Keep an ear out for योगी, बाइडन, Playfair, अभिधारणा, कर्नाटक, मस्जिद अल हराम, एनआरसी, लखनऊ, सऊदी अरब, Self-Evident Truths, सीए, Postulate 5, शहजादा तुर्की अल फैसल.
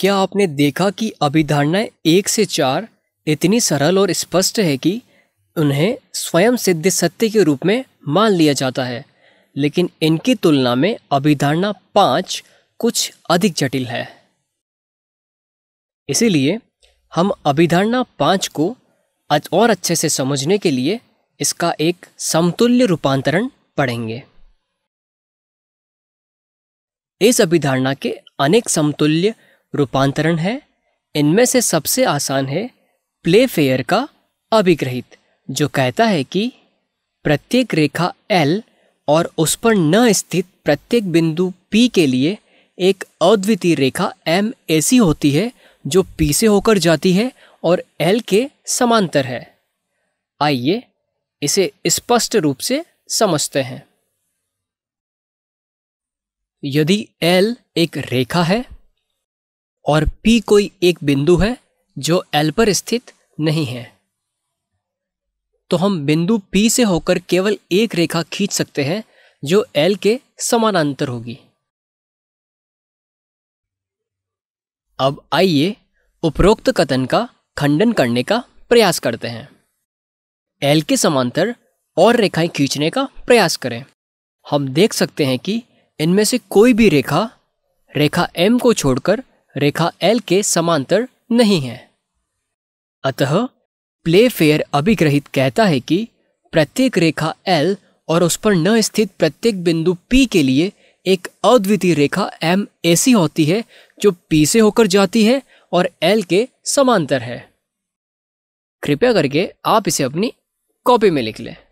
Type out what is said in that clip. क्या आपने देखा कि अभिधारणाएं 1 से 4 इतनी सरल और स्पष्ट है कि उन्हें स्वयं सिद्ध सत्य के रूप में मान लिया जाता है, लेकिन इनकी तुलना में अभिधारणा 5 कुछ अधिक जटिल है। इसीलिए हम अभिधारणा 5 को और अच्छे से समझने के लिए इसका एक समतुल्य रूपांतरण पढ़ेंगे। इस अभिधारणा के अनेक समतुल्य रूपांतरण है। इनमें से सबसे आसान है प्लेफेयर का अभिग्रहित, जो कहता है कि प्रत्येक रेखा L और उस पर न स्थित प्रत्येक बिंदु P के लिए एक अद्वितीय रेखा M ऐसी होती है जो P से होकर जाती है और L के समांतर है। आइए इसे स्पष्ट रूप से समझते हैं। यदि L एक रेखा है और P कोई एक बिंदु है जो L पर स्थित नहीं है, तो हम बिंदु P से होकर केवल एक रेखा खींच सकते हैं जो L के समानांतर होगी। अब आइए उपरोक्त कथन का खंडन करने का प्रयास करते हैं। L के समांतर और रेखाएं खींचने का प्रयास करें। हम देख सकते हैं कि इनमें से कोई भी रेखा M को छोड़कर रेखा L के समांतर नहीं है। अतः प्लेफेयर अभिग्रहित कहता है कि प्रत्येक रेखा L और उस पर न स्थित प्रत्येक बिंदु P के लिए एक अद्वितीय रेखा M ऐसी होती है जो P से होकर जाती है और L के समांतर है। कृपया करके आप इसे अपनी कॉपी में लिख लें।